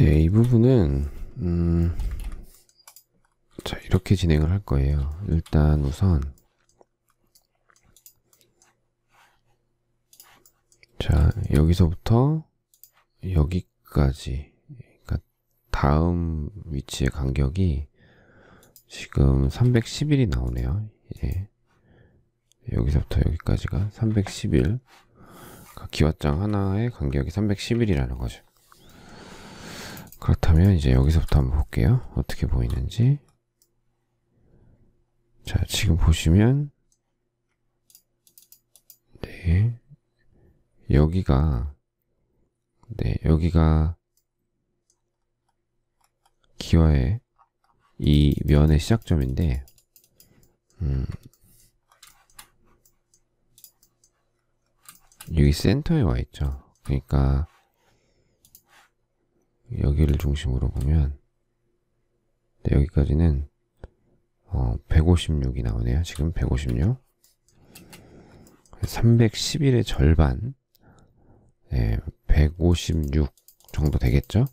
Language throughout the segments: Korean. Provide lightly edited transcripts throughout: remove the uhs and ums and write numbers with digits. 네, 이 부분은 자, 이렇게 진행을 할 거예요. 일단 우선 자, 여기서부터 여기까지, 그러니까 다음 위치의 간격이 지금 311이 나오네요. 예. 여기서부터 여기까지가 311, 그러니까 기왓장 하나의 간격이 311이라는 거죠. 그렇다면 이제 여기서부터 한번 볼게요. 어떻게 보이는지. 자, 지금 보시면 네, 여기가 여기가 기와의 이 면의 시작점인데 여기 센터에 와 있죠. 그러니까 여기를 중심으로 보면 네, 여기까지는 156이 나오네요. 지금 156, 311의 절반, 네, 156 정도 되겠죠.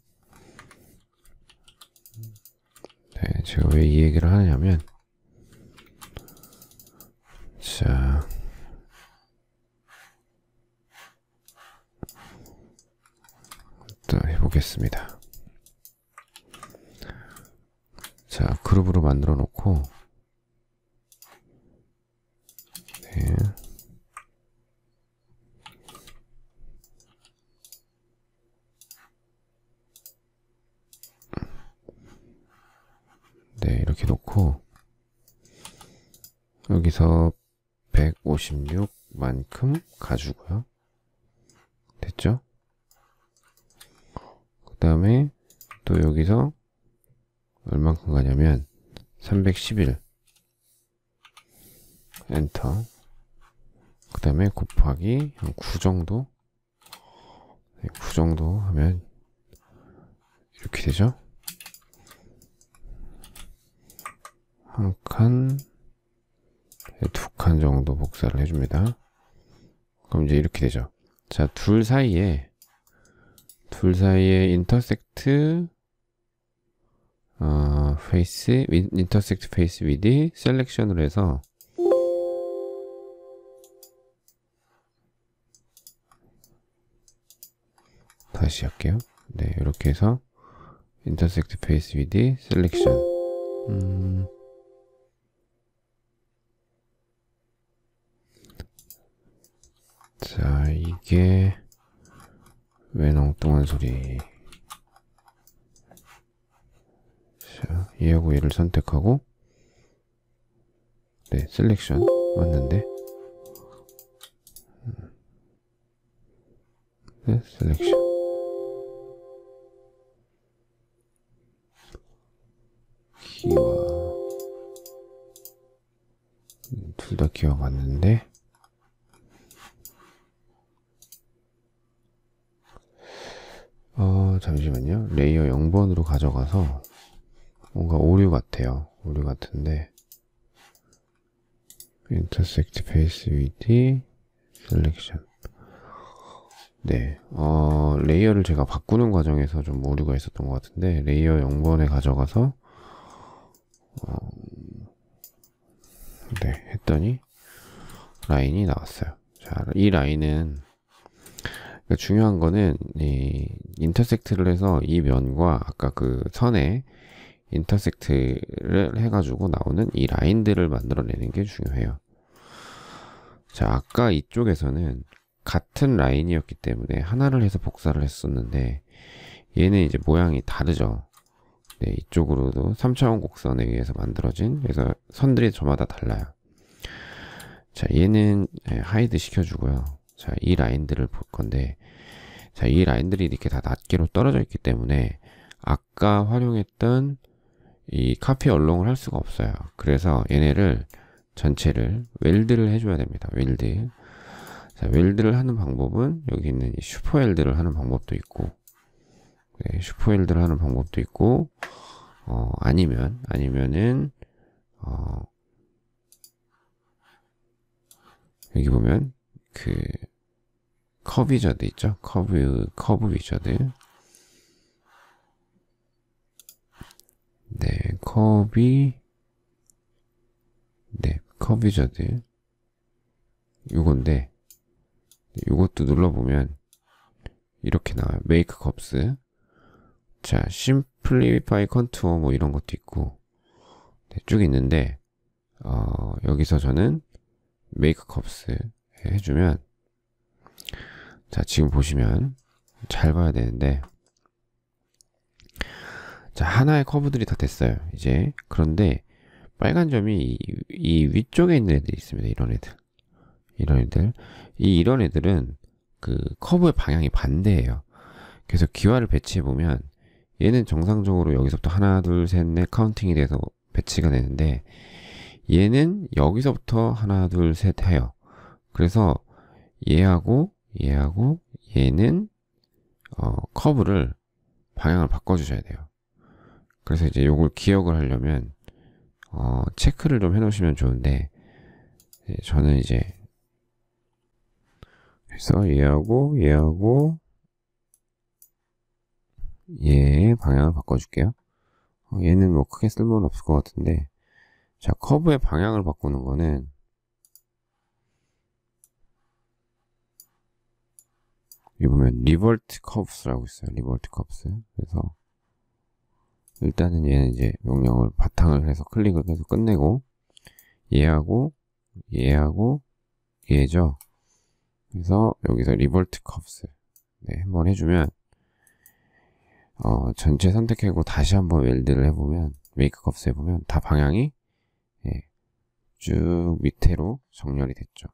네, 제가 왜 이 얘기를 하냐면, 자, 일단 해보겠습니다. 자, 그룹으로 만들어 놓고, 네. 네, 이렇게 놓고, 여기서 156만큼 가주고요. 됐죠? 그 다음에 또 여기서 얼만큼 가냐면 311, 엔터, 그 다음에 곱하기 한 9 정도, 9 정도 하면 이렇게 되죠. 한 칸, 2칸 정도 복사를 해줍니다. 그럼 이제 이렇게 되죠. 자, 둘 사이에 인터섹트 페이스, 인터섹트 페이스 위드 셀렉션으로 해서 다시 할게요. 네, 이렇게 해서 인터섹트 페이스 위드 셀렉션. 자, 이게 왜 엉뚱한 소리. 자, 얘하고 얘를 선택하고 네, 셀렉션 맞는데. 네, 셀렉션. 기와 둘 다 기와 맞는데. 잠시만요. 레이어 0번으로 가져가서 뭔가 오류 같아요. 오류 같은데. intersect face with selection. 네. 레이어를 제가 바꾸는 과정에서 좀 오류가 있었던 것 같은데, 레이어 0번에 가져가서, 네. 했더니, 라인이 나왔어요. 자, 이 라인은, 그러니까 중요한 거는 이 인터섹트를 해서 이 면과 아까 그 선에 인터섹트를 해가지고 나오는 이 라인들을 만들어내는 게 중요해요. 자, 아까 이쪽에서는 같은 라인이었기 때문에 하나를 해서 복사를 했었는데, 얘는 이제 모양이 다르죠. 네, 이쪽으로도 3차원 곡선에 의해서 만들어진, 그래서 선들이 저마다 달라요. 자, 얘는 하이드 시켜주고요. 자, 이 라인들을 볼 건데, 자, 이 라인들이 이렇게 다 낱개로 떨어져 있기 때문에 아까 활용했던 이 카피 얼롱을 할 수가 없어요. 그래서 얘네를 전체를 웰드를 해줘야 됩니다. 웰드. 자, 웰드를 하는 방법은 여기 있는 이 슈퍼 웰드를 하는 방법도 있고, 네, 슈퍼 웰드를 하는 방법도 있고, 아니면은 여기 보면 그 커브 위저드 있죠? 커브 위저드. 커비, 네, 커비저드 요건데, 요것도 눌러보면 이렇게 나와요. 메이크 컵스. 자, 심플리파이 컨투어 뭐 이런 것도 있고, 네, 쭉 있는데 여기서 저는 메이크 컵스 해주면, 자, 지금 보시면 잘 봐야 되는데, 자, 하나의 커브들이 다 됐어요 이제. 그런데 빨간 점이 이 위쪽에 있는 애들이 있습니다. 이런 애들은 그 커브의 방향이 반대예요. 그래서 기와를 배치해 보면 얘는 정상적으로 여기서부터 하나, 둘, 셋, 넷 카운팅이 돼서 배치가 되는데, 얘는 여기서부터 하나, 둘, 셋 해요. 그래서 얘하고 얘하고 얘는 커브를 방향을 바꿔주셔야 돼요. 그래서 이제 요걸 기억을 하려면 체크를 좀 해놓으시면 좋은데, 저는 이제 그래서 얘하고 얘하고 얘의 방향을 바꿔줄게요. 얘는 뭐 크게 쓸모는 없을 것 같은데, 자, 커브의 방향을 바꾸는 거는 여기 보면 리버트 커브스라고 있어요. 리버트 커브스. 그래서 일단은 얘는 이제 명령을 바탕을 해서 클릭을 해서 끝내고, 얘하고 얘하고 얘죠. 그래서 여기서 리버트 커브스, 네, 한번 해주면 전체 선택하고 다시 한번 웰드를 해보면, 메이크 컵스 해보면 다 방향이, 예, 쭉 밑으로 정렬이 됐죠.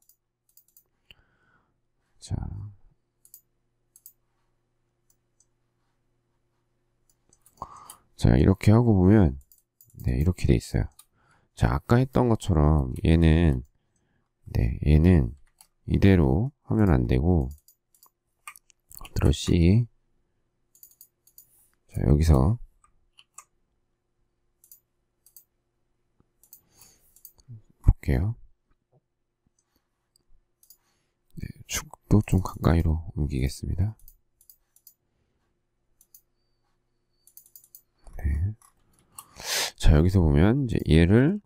자, 이렇게 하고 보면, 네, 이렇게 돼 있어요. 자, 아까 했던 것처럼 얘는, 네, 얘는 이대로 하면 안 되고, 컨트롤 C. 자, 여기서 볼게요. 네, 축도 좀 가까이로 옮기겠습니다. 네. 자, 여기서 보면 이제 얘를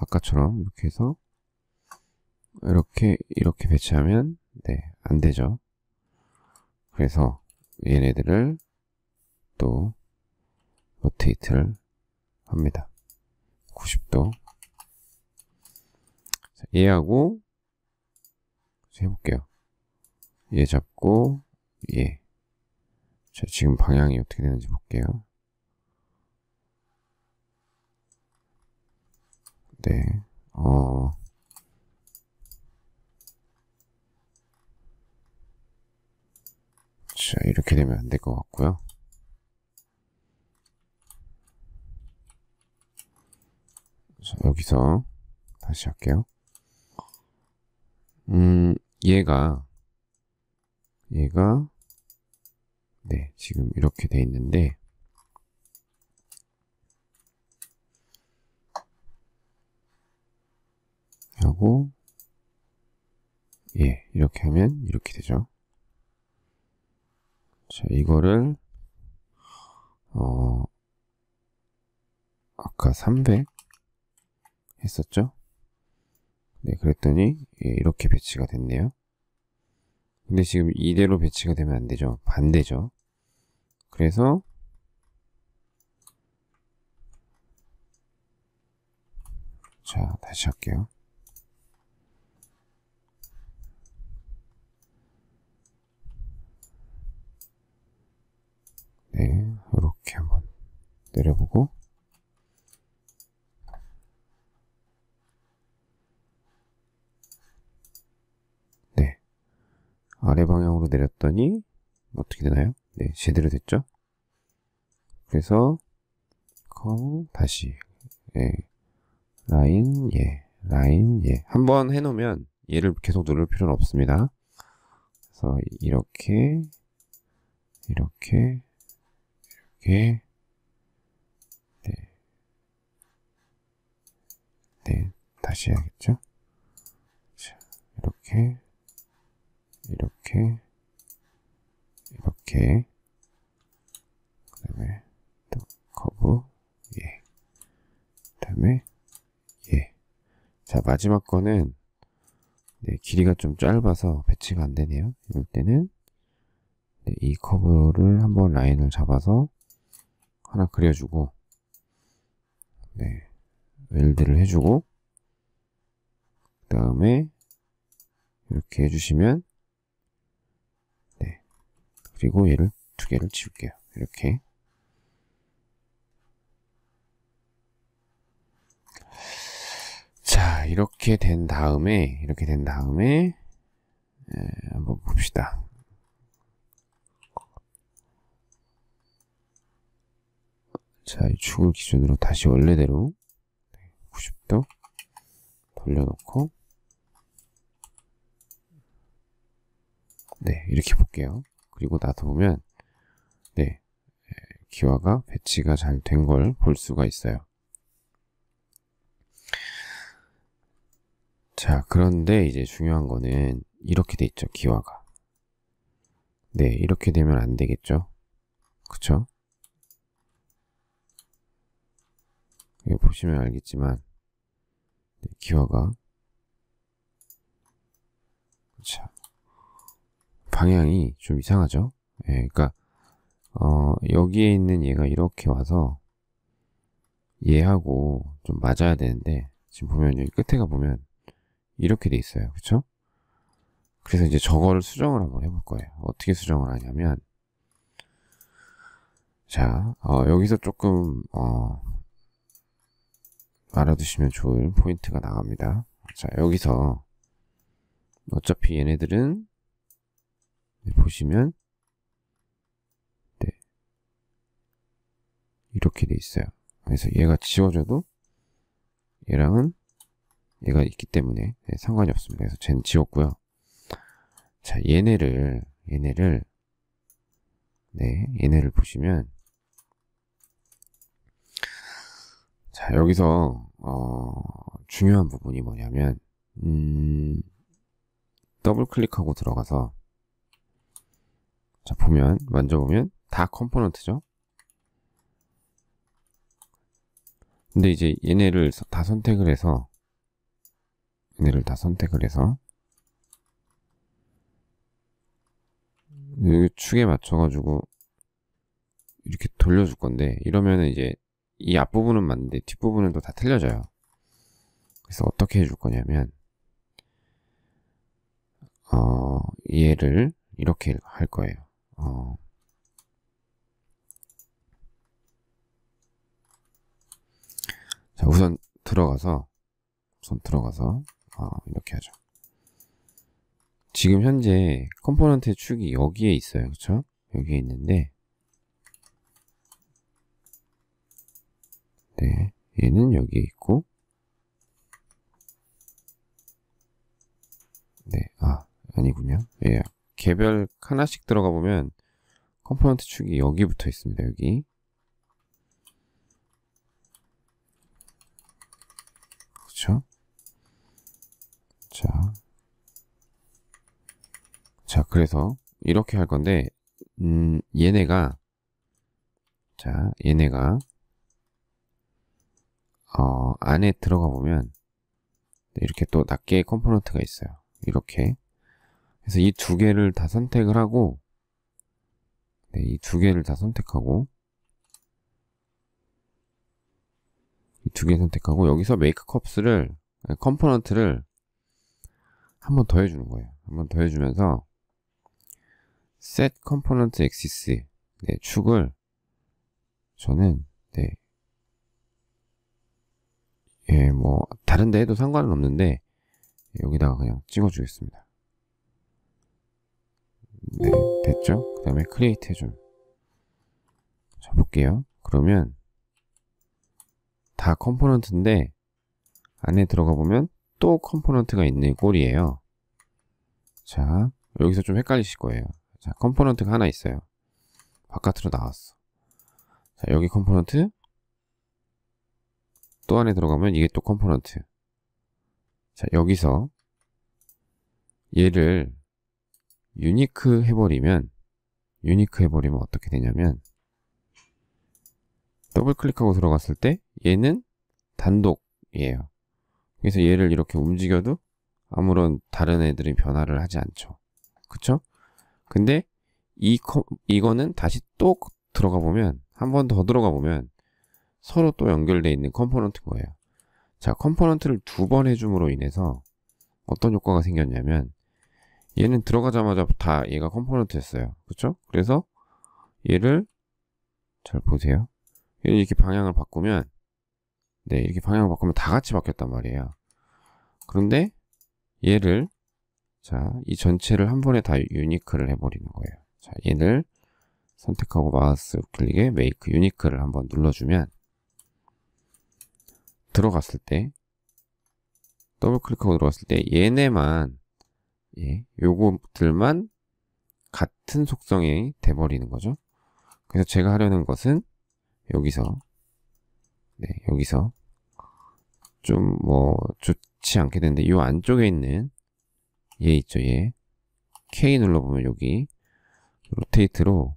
아까처럼 이렇게 해서 이렇게 배치하면, 네, 안 되죠. 그래서 얘네들을 또 로테이트를 합니다. 90도. 자, 얘하고 해볼게요. 얘 잡고 얘. 자, 지금 방향이 어떻게 되는지 볼게요. 네, 자, 이렇게 되면 안 될 것 같고요. 자, 여기서 다시 할게요. 얘가 네, 지금 이렇게 돼 있는데, 하고 예, 이렇게 하면 이렇게 되죠. 자, 이거를 아까 300 했었죠? 네, 그랬더니 예, 이렇게 배치가 됐네요. 근데 지금 이대로 배치가 되면 안 되죠. 반대죠. 그래서 자, 다시 할게요. 네, 이렇게 한번 내려보고, 아래 방향으로 내렸더니 어떻게 되나요? 네, 제대로 됐죠? 그래서 커브 다시, 예, 라인, 예, 라인, 예. 한번 해놓으면 얘를 계속 누를 필요는 없습니다. 그래서 이렇게 이렇게 이렇게, 네, 네, 다시 해야겠죠? 자, 이렇게 이렇게 이렇게, 그 다음에 또 커브, 예, 다음에 예. 자, 마지막 거는 네, 길이가 좀 짧아서 배치가 안 되네요. 이럴 때는 네, 이 커브를 한번 라인을 잡아서 하나 그려주고 네, 웰드를 해주고 그 다음에 이렇게 해주시면 네, 그리고 얘를 두 개를 지울게요. 이렇게 자, 이렇게 된 다음에 한번 봅시다. 자, 이 축을 기준으로 다시 원래대로 90도 돌려놓고 네, 이렇게 볼게요. 그리고 나서 보면 네, 기와가 배치가 잘 된 걸 볼 수가 있어요. 자, 그런데 이제 중요한 거는 이렇게 돼 있죠, 기와가. 네, 이렇게 되면 안 되겠죠. 그쵸? 이거 보시면 알겠지만 네, 기와가 자, 방향이 좀 이상하죠. 네, 그러니까 여기에 있는 얘가 이렇게 와서 얘하고 좀 맞아야 되는데 지금 보면 여기 끝에가 보면 이렇게 돼 있어요. 그쵸? 그래서 이제 저거를 수정을 한번 해볼 거예요. 어떻게 수정을 하냐면 자, 여기서 조금 알아두시면 좋을 포인트가 나갑니다. 자, 여기서 어차피 얘네들은 네, 보시면 네, 이렇게 돼 있어요. 그래서 얘가 지워져도 얘랑은 얘가 있기 때문에 네, 상관이 없습니다. 그래서 쟤는 지웠고요. 자, 얘네를 보시면 자, 여기서 중요한 부분이 뭐냐면 더블 클릭하고 들어가서 자, 보면 만져보면 다 컴포넌트죠. 근데 이제 얘네를 다 선택을 해서 이 축에 맞춰가지고 이렇게 돌려줄 건데 이러면은 이제 이 앞부분은 맞는데 뒷부분은 또 다 틀려져요. 그래서 어떻게 해줄 거냐면 얘를 이렇게 할 거예요. 자, 우선 들어가서 이렇게 하죠. 지금 현재 컴포넌트의 축이 여기에 있어요. 그쵸? 여기에 있는데 네, 얘는 여기에 있고 네, 아니군요. 예, 개별 하나씩 들어가 보면 컴포넌트 축이 여기 붙어 있습니다. 여기 그쵸? 자, 그래서 이렇게 할 건데 얘네가 안에 들어가 보면 이렇게 또 낱개의 컴포넌트가 있어요. 이렇게 그래서 이 두 개를 다 선택을 하고 네, 이 두 개를 다 선택하고 이 두 개 선택하고 여기서 메이크 컵스를 컴포넌트를 한 번 더 해주는 거예요. 한 번 더 해주면서 set component axis 네, 축을 저는 네, 예, 뭐 다른데 해도 상관은 없는데 여기다가 그냥 찍어주겠습니다. 네, 됐죠? 그 다음에 create 해줌. 자, 볼게요. 그러면 다 컴포넌트인데 안에 들어가 보면 또 컴포넌트가 있는 꼴이에요. 자, 여기서 좀 헷갈리실 거예요. 자, 컴포넌트가 하나 있어요. 바깥으로 나왔어. 자, 여기 컴포넌트 또 안에 들어가면 이게 또 컴포넌트. 자, 여기서 얘를 유니크 해버리면 어떻게 되냐면 더블 클릭하고 들어갔을 때 얘는 단독이에요. 그래서 얘를 이렇게 움직여도 아무런 다른 애들이 변화를 하지 않죠. 그쵸? 근데 이거는 다시 또 들어가 보면, 한 번 더 들어가 보면 서로 또 연결되어 있는 컴포넌트인 거예요. 자, 컴포넌트를 두 번 해줌으로 인해서 어떤 효과가 생겼냐면, 얘는 들어가자마자 다 얘가 컴포넌트였어요. 그쵸? 그래서 얘를 잘 보세요. 얘를 이렇게 방향을 바꾸면, 네, 이렇게 방향을 바꾸면 다 같이 바뀌었단 말이에요. 그런데 얘를, 자, 이 전체를 한 번에 다 유니크를 해버리는 거예요. 자, 얘를 선택하고 마우스 클릭에 메이크 유니크를 한번 눌러주면, 들어갔을 때, 더블 클릭하고 들어갔을 때 얘네만, 예, 요것들만 같은 속성이 돼버리는 거죠. 그래서 제가 하려는 것은 여기서, 네, 여기서 좀 뭐 좋지 않게 되는데, 요 안쪽에 있는 얘 있죠, 얘 K 눌러보면 여기 로테이트로,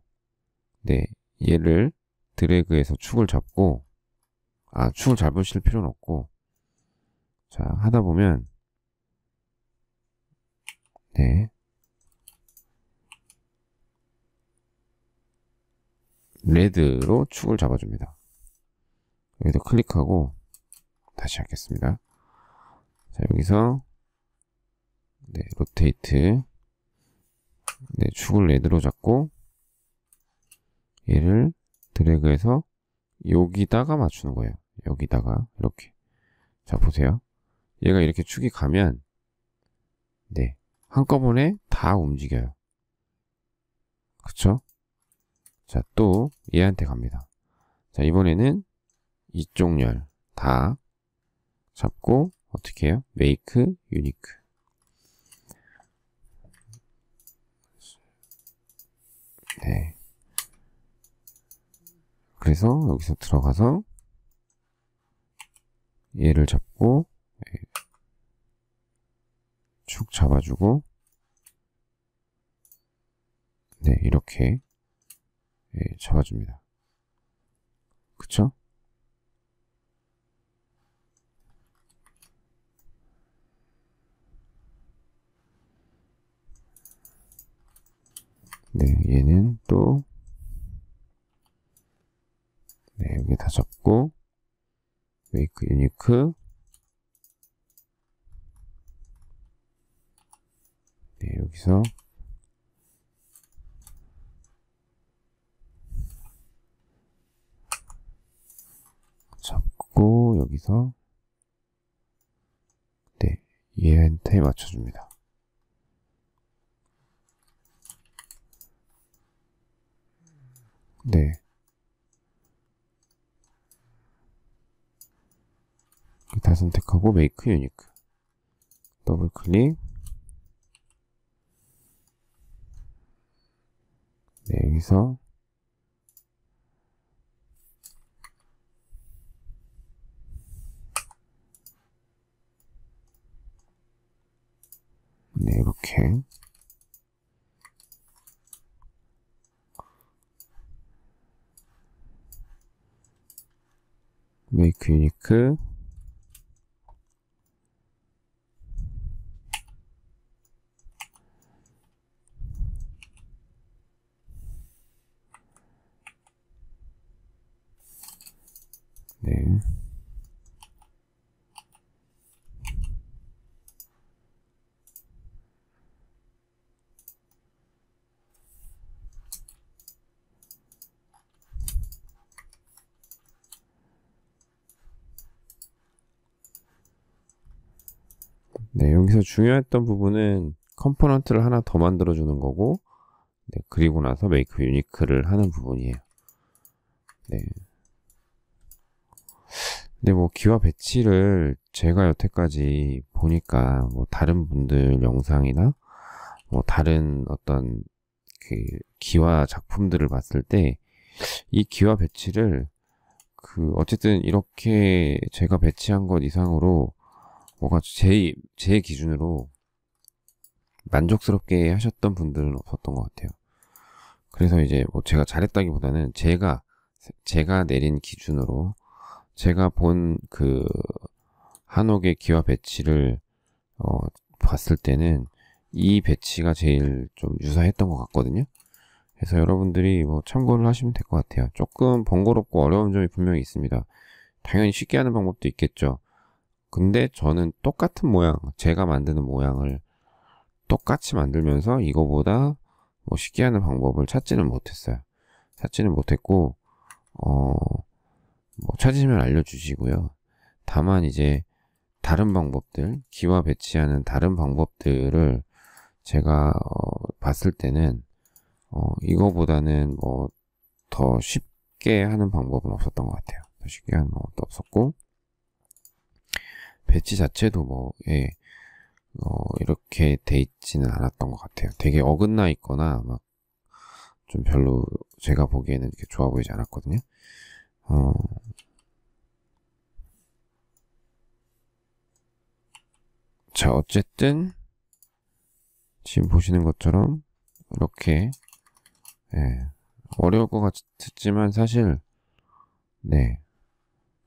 네, 얘를 드래그해서 축을 잡고, 아, 축을 잡으실 필요는 없고, 자, 하다 보면, 네, 레드로 축을 잡아줍니다. 여기서 클릭하고 다시 하겠습니다. 자, 여기서, 네, 로테이트, 네, 축을 레드로 잡고 얘를 드래그해서 여기다가 맞추는 거예요. 여기다가 이렇게, 자, 보세요. 얘가 이렇게 축이 가면, 네, 한꺼번에 다 움직여요. 그쵸? 자, 또 얘한테 갑니다. 자, 이번에는 이쪽 열 다 잡고 어떻게 해요? 메이크 유니크. 네. 그래서 여기서 들어가서 얘를 잡고 축 잡아주고, 네, 이렇게, 네, 잡아줍니다. 그쵸? 네, 얘는 또, 네, 여기 다 잡고 메이크 유니크, 네, 여기서, 잡고, 여기서, 네, 얘한테 맞춰줍니다. 네. 다 선택하고 메이크 유니크. 더블 클릭. 네, 여기서, 네, 이렇게. 메이크 유니크. 네. 네, 여기서 중요했던 부분은 컴포넌트를 하나 더 만들어 주는 거고, 네, 그리고 나서 메이크 유니크를 하는 부분이에요. 네. 근데 뭐 기와 배치를 제가 여태까지 보니까 뭐 다른 분들 영상이나 뭐 다른 어떤 그 기와 작품들을 봤을 때 이 기와 배치를 그 어쨌든 이렇게 제가 배치한 것 이상으로 뭐가 제 기준으로 만족스럽게 하셨던 분들은 없었던 것 같아요. 그래서 이제 뭐 제가 잘했다기보다는 제가 내린 기준으로 제가 본 그 한옥의 기와 배치를 봤을 때는 이 배치가 제일 좀 유사했던 것 같거든요. 그래서 여러분들이 뭐 참고를 하시면 될 것 같아요. 조금 번거롭고 어려운 점이 분명히 있습니다. 당연히 쉽게 하는 방법도 있겠죠. 근데 저는 똑같은 모양, 제가 만드는 모양을 똑같이 만들면서 이거보다 뭐 쉽게 하는 방법을 찾지는 못했어요. 찾지는 못했고 뭐 찾으시면 알려주시고요. 다만 이제 다른 방법들, 기와 배치하는 다른 방법들을 제가 봤을 때는 이거보다는 뭐 더 쉽게 하는 방법은 없었던 것 같아요. 더 쉽게 하는 방법도 없었고 배치 자체도 뭐 이렇게 돼 있지는 않았던 것 같아요. 되게 어긋나 있거나 막 좀 별로 제가 보기에는 이렇게 좋아 보이지 않았거든요. 자, 어쨌든 지금 보시는 것처럼 이렇게 어려울 것 같지만 사실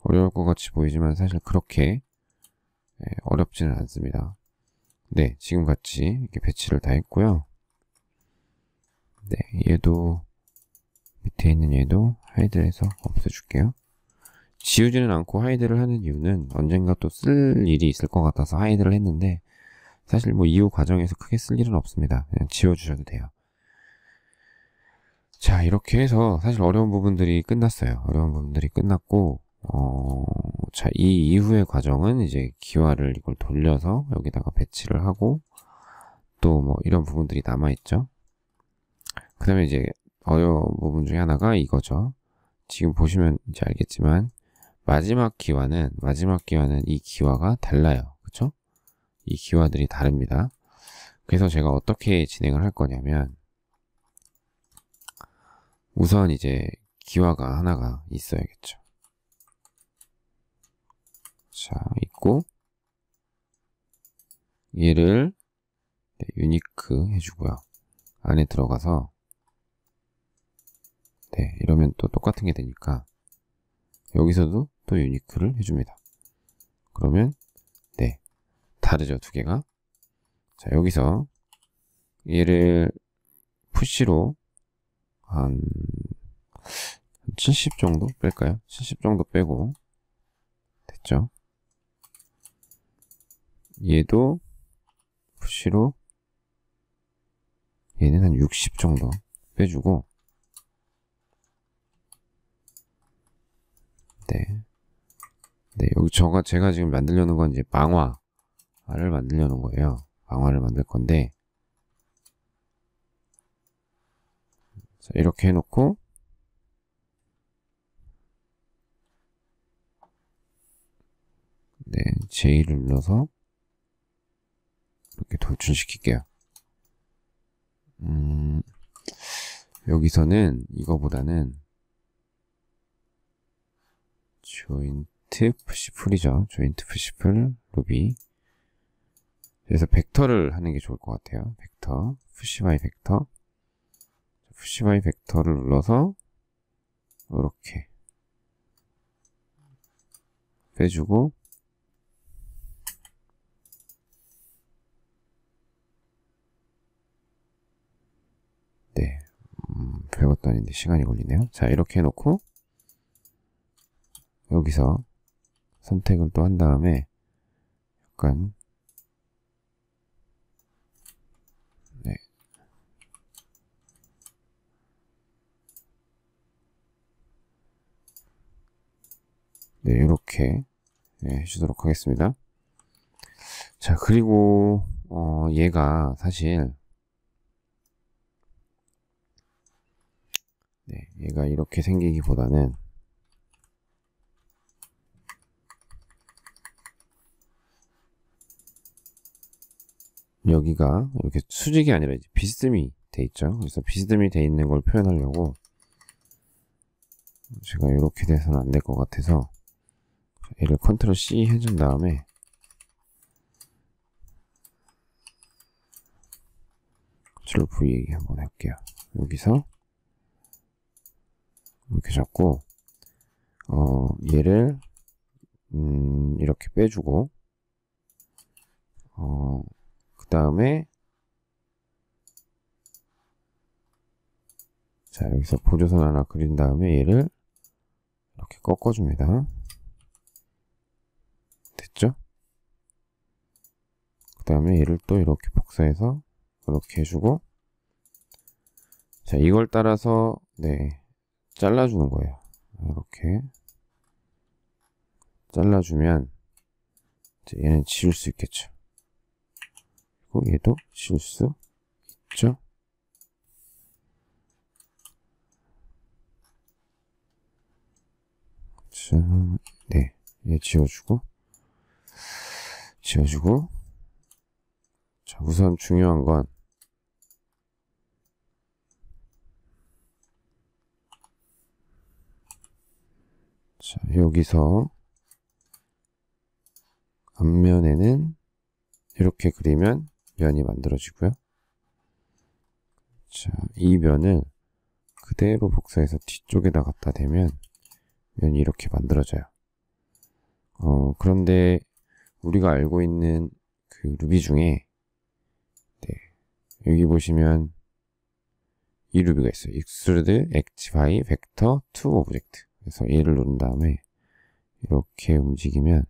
어려울 것 같이 보이지만 사실 그렇게 어렵지는 않습니다. 네, 지금 같이 이렇게 배치를 다 했고요. 네, 얘도 밑에 있는 얘도 하이드해서 없애줄게요. 지우지는 않고 하이드를 하는 이유는 언젠가 또 쓸 일이 있을 것 같아서 하이드를 했는데 사실 뭐 이후 과정에서 크게 쓸 일은 없습니다. 그냥 지워주셔도 돼요. 자, 이렇게 해서 사실 어려운 부분들이 끝났어요. 어려운 부분들이 끝났고 자, 이 이후의 과정은 이제 기와를 이걸 돌려서 여기다가 배치를 하고 또 뭐 이런 부분들이 남아있죠. 그 다음에 이제 어려운 부분 중에 하나가 이거죠. 지금 보시면 이제 알겠지만 마지막 기와는 이 기와가 달라요. 그쵸? 이 기와들이 다릅니다. 그래서 제가 어떻게 진행을 할 거냐면 우선 이제 기와가 하나가 있어야겠죠. 자, 있고 얘를 유니크 해주고요. 안에 들어가서 이러면 또 똑같은 게 되니까 여기서도 또 유니크를 해줍니다. 그러면 다르죠, 두 개가. 자, 여기서 얘를 푸시로 한 70 정도 뺄까요? 70 정도 빼고 됐죠? 얘도 푸시로 얘는 한 60 정도 빼주고 여기 제가 지금 만들려는 건 이제 망화를 만들려는 거예요. 망화를 만들 건데 자, 이렇게 해놓고 J를 눌러서 이렇게 돌출시킬게요. 여기서는 이거보다는 조인트 푸시풀이죠. 조인트 푸시풀 루비. 그래서 벡터를 하는 게 좋을 것 같아요. 벡터 푸시 바이 벡터, 푸시 바이 벡터를 눌러서 이렇게 빼주고 별것도 아닌데 시간이 걸리네요. 자, 이렇게 해놓고 여기서 선택을 또 한 다음에 약간 이렇게 해주도록 하겠습니다. 자, 그리고 얘가 사실 얘가 이렇게 생기기보다는 여기가 이렇게 수직이 아니라 이제 비스듬히 돼 있죠. 그래서 비스듬히 돼 있는 걸 표현하려고 제가 이렇게 돼서는 안 될 것 같아서 얘를 컨트롤 C 해준 다음에 컨트롤 V 한번 할게요. 여기서 이렇게 잡고 얘를 이렇게 빼주고, 그 다음에, 자, 여기서 보조선 하나 그린 다음에 얘를 이렇게 꺾어줍니다. 됐죠? 그 다음에 얘를 또 이렇게 복사해서 이렇게 해주고, 자, 이걸 따라서, 네, 잘라주는 거예요. 이렇게. 잘라주면, 이제 얘는 지울 수 있겠죠. 그리고 얘도 지울 수 있죠. 자, 네. 얘 지워주고. 자, 우선 중요한 건, 자, 여기서, 앞면에는 이렇게 그리면 면이 만들어지고요. 자, 이 면을 그대로 복사해서 뒤쪽에다 갖다 대면 면이 이렇게 만들어져요. 그런데 우리가 알고 있는 그 루비 중에, 네, 여기 보시면 이 루비가 있어요. extrude act by vector to object. 그래서 얘를 누른 다음에 이렇게 움직이면,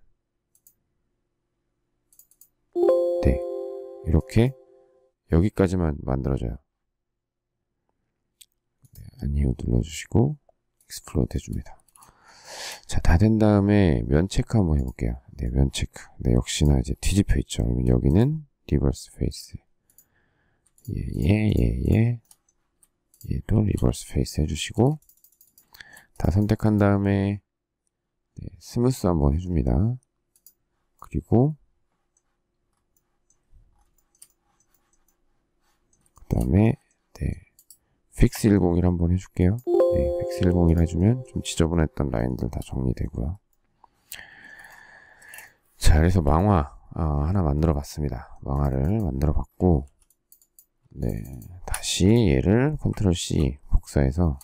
네, 이렇게 여기까지만 만들어져요. 네, 아니요 눌러주시고 익스플로드 해줍니다. 자, 다 된 다음에 면 체크 한번 해볼게요. 네, 면 체크. 네, 역시나 이제 뒤집혀 있죠. 그러면 여기는 리버스 페이스. 예. 얘도 리버스 페이스 해주시고, 다 선택한 다음에, 네, 스무스 한번 해줍니다. 그리고 그 다음에, 네, 픽스 101 한번 해줄게요. 네, 픽스 101 해주면 좀 지저분했던 라인들 다 정리되고요. 자, 그래서 망화 하나 만들어 봤습니다. 망화를 만들어 봤고, 네, 다시 얘를 컨트롤 C 복사해서,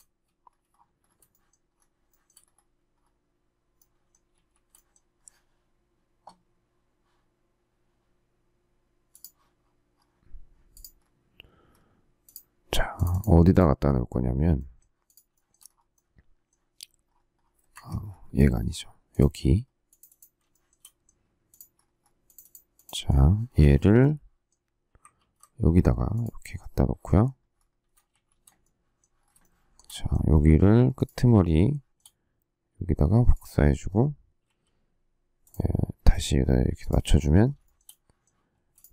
자, 어디다 갖다 놓을 거냐면, 얘가 아니죠. 여기. 자, 얘를 여기다가 이렇게 갖다 놓고요. 자, 여기를 끄트머리 여기다가 복사해주고, 네, 다시 여기다 이렇게 맞춰주면,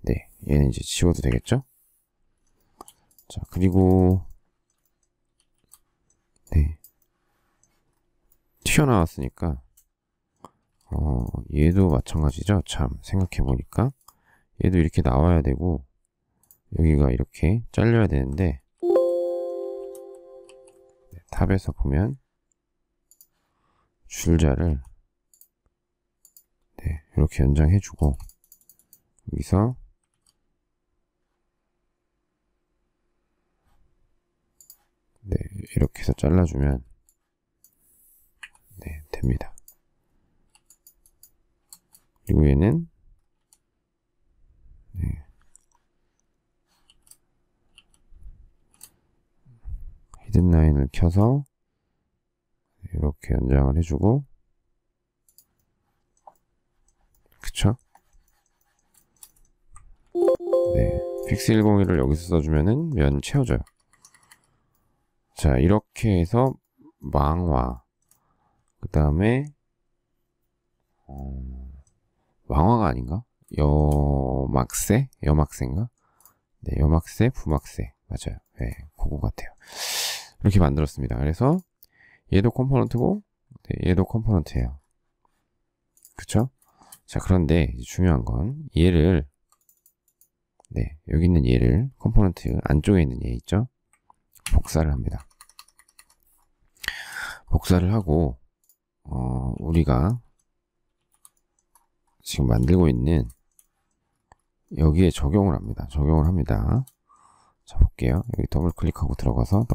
네, 얘는 이제 지워도 되겠죠? 자, 그리고, 네, 튀어나왔으니까, 얘도 마찬가지죠. 참, 생각해보니까 얘도 이렇게 나와야 되고, 여기가 이렇게 잘려야 되는데, 네, 탑에서 보면 줄자를, 네, 이렇게 연장해주고, 여기서 네, 이렇게 해서 잘라주면, 네, 됩니다. 그리고 얘는, 네, 히든 라인을 켜서 이렇게 연장을 해주고, 그쵸? 네, 픽스 101을 여기서 써주면은 면 채워져요. 자, 이렇게 해서 망화, 그 다음에 망화가 아닌가? 여막새? 여막새인가? 네, 여막새, 부막새. 맞아요. 네, 그거 같아요. 이렇게 만들었습니다. 그래서 얘도 컴포넌트고, 네, 얘도 컴포넌트예요. 그쵸? 자, 그런데 중요한 건 얘를, 네, 여기 있는 얘를 컴포넌트 안쪽에 있는 얘 있죠? 복사를 합니다. 복사를 하고, 우리가 지금 만들고 있는 여기에 적용을 합니다. 자, 볼게요. 여기 더블 클릭하고 들어가서,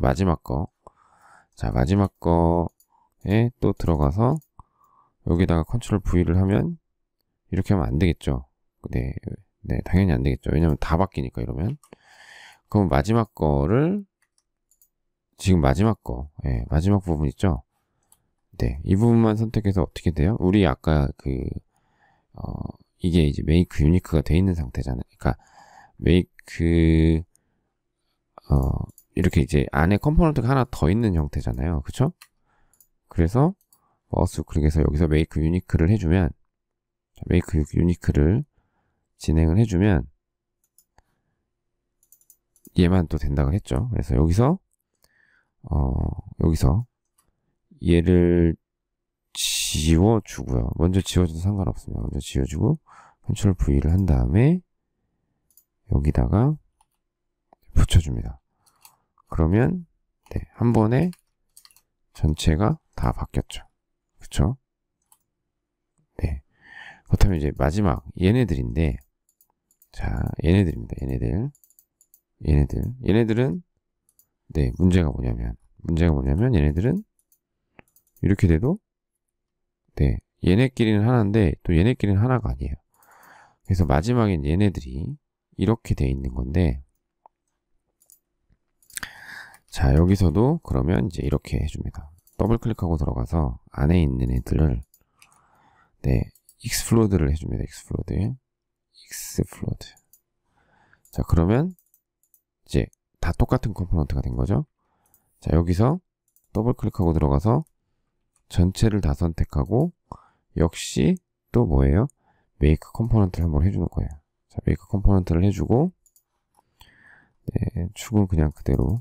마지막 거. 자, 마지막 거에 또 들어가서, 여기다가 컨트롤 V를 하면 이렇게 하면 안 되겠죠. 네, 당연히 안 되겠죠. 왜냐면 다 바뀌니까 이러면. 그럼 마지막 거를 지금 마지막 거, 네, 마지막 부분 있죠. 네, 이 부분만 선택해서 어떻게 돼요? 우리 아까 이게 이제 메이크 유니크가 돼 있는 상태잖아요. 그러니까 메이크 이렇게 이제 안에 컴포넌트가 하나 더 있는 형태잖아요. 그쵸? 그래서 마우스 클릭해서 여기서 메이크 유니크를 해주면, 메이크 유니크를 진행을 해주면 얘만 또 된다고 했죠. 그래서 여기서 얘를 지워주고요. 먼저 지워줘도 상관없습니다. 먼저 지워주고 컨트롤 V를 한 다음에 여기다가 붙여줍니다. 그러면 네, 한 번에 전체가 다 바뀌었죠. 그쵸? 네. 그렇다면 이제 마지막 얘네들인데, 자, 얘네들입니다. 얘네들은 네, 문제가 뭐냐면 얘네들은 이렇게 돼도 네, 얘네끼리는 하나인데 또 얘네끼리는 하나가 아니에요. 그래서 마지막엔 얘네들이 이렇게 돼 있는 건데, 자, 여기서도 그러면 이제 이렇게 해줍니다. 더블 클릭하고 들어가서 안에 있는 애들을 네, 익스플로드를 해줍니다. 익스플로드. 자, 그러면 이제 다 똑같은 컴포넌트가 된 거죠. 자, 여기서 더블 클릭하고 들어가서 전체를 다 선택하고 역시 또 뭐예요? 메이크 컴포넌트를 한번 해주는 거예요. 자, 메이크 컴포넌트를 해주고 네, 축은 그냥 그대로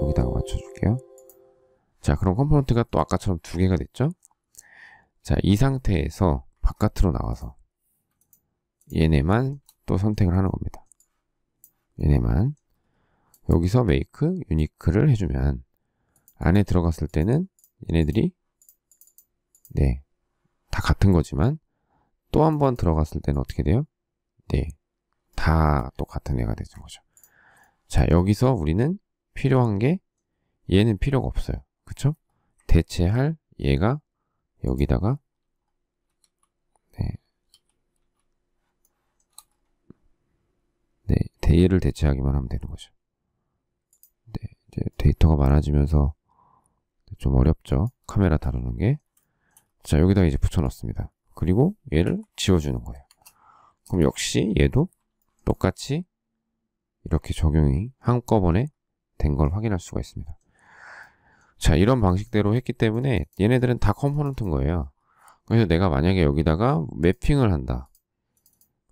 여기다가 맞춰줄게요. 자, 그럼 컴포넌트가 또 아까처럼 두 개가 됐죠? 자, 이 상태에서 바깥으로 나와서 얘네만 또 선택을 하는 겁니다. 얘네만 여기서 메이크 유니크를 해주면 안에 들어갔을 때는 얘네들이 네, 다 같은 거지만 또 한 번 들어갔을 때는 어떻게 돼요? 네, 다 똑같은 애가 되는 거죠. 자, 여기서 우리는 필요한 게 얘는 필요가 없어요. 그쵸? 대체할 얘가 여기다가 네, 얘를 대체하기만 하면 되는 거죠. 네, 이제 데이터가 많아지면서 좀 어렵죠. 카메라 다루는 게. 자, 여기다가 이제 붙여넣습니다. 그리고 얘를 지워주는 거예요. 그럼 역시 얘도 똑같이 이렇게 적용이 한꺼번에 된 걸 확인할 수가 있습니다. 자, 이런 방식대로 했기 때문에 얘네들은 다 컴포넌트인 거예요. 그래서 내가 만약에 여기다가 매핑을 한다,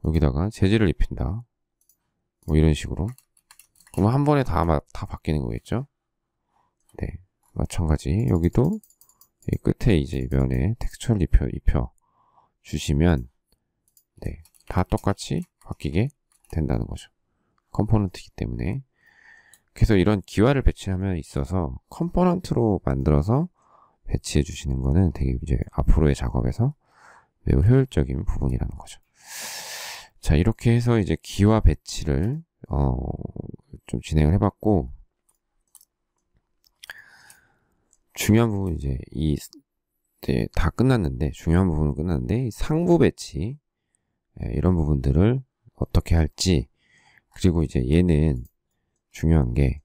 여기다가 재질을 입힌다, 뭐 이런 식으로, 그럼 한 번에 다 바뀌는 거겠죠. 네, 마찬가지 여기도 이 끝에 이제 면에 텍스처를 입혀 주시면 네, 다 똑같이 바뀌게 된다는 거죠. 컴포넌트이기 때문에. 그래서 이런 기와를 배치하면 있어서 컴포넌트로 만들어서 배치해 주시는 거는 되게 이제 앞으로의 작업에서 매우 효율적인 부분이라는 거죠. 자, 이렇게 해서 이제 기와 배치를 좀 진행을 해봤고, 중요한 부분 이제 이제 다 끝났는데, 중요한 부분은 끝났는데 상부 배치 이런 부분들을 어떻게 할지, 그리고 이제 얘는 중요한 게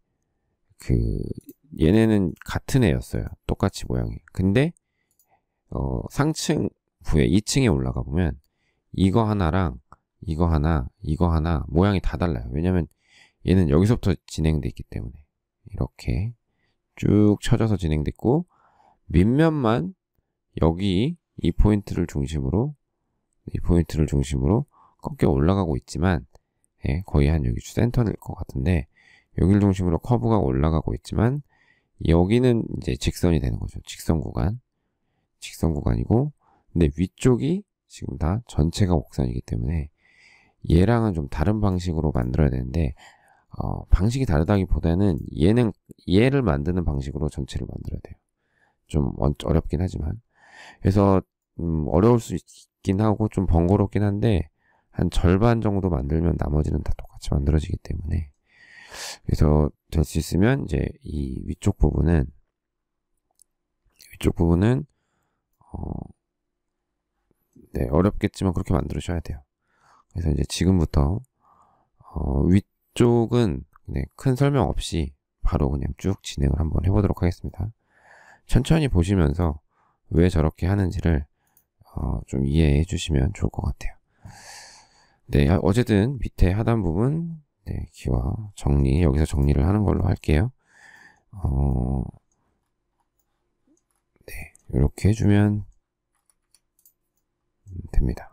얘네는 같은 애였어요. 똑같이 모양이. 근데 상층 부에 2층에 올라가 보면 이거 하나랑 이거 하나, 이거 하나 모양이 다 달라요. 왜냐면 얘는 여기서부터 진행돼 있기 때문에 이렇게 쭉 쳐져서 진행됐고, 밑면만 여기 이 포인트를 중심으로 꺾여 올라가고 있지만, 예, 거의 한 여기 센터일 것 같은데 여기를 중심으로 커브가 올라가고 있지만, 여기는 이제 직선이 되는 거죠. 직선 구간이고, 근데 위쪽이 지금 다 전체가 곡선이기 때문에 얘랑은 좀 다른 방식으로 만들어야 되는데, 방식이 다르다기보다는 얘를 만드는 방식으로 전체를 만들어야 돼요. 좀 어렵긴 하지만. 그래서 어려울 수 있긴 하고 좀 번거롭긴 한데, 한 절반 정도 만들면 나머지는 다 똑같이 만들어지기 때문에, 그래서 될 수 있으면 이제 이 위쪽 부분은 네, 어렵겠지만 그렇게 만들으셔야 돼요. 그래서 이제 지금부터 위쪽은 네, 큰 설명 없이 바로 그냥 쭉 진행을 한번 해보도록 하겠습니다. 천천히 보시면서 왜 저렇게 하는지를 좀 이해해 주시면 좋을 것 같아요. 네, 어쨌든 밑에 하단 부분 네, 기와 정리, 여기서 정리를 하는 걸로 할게요. 네, 이렇게 해주면 됩니다.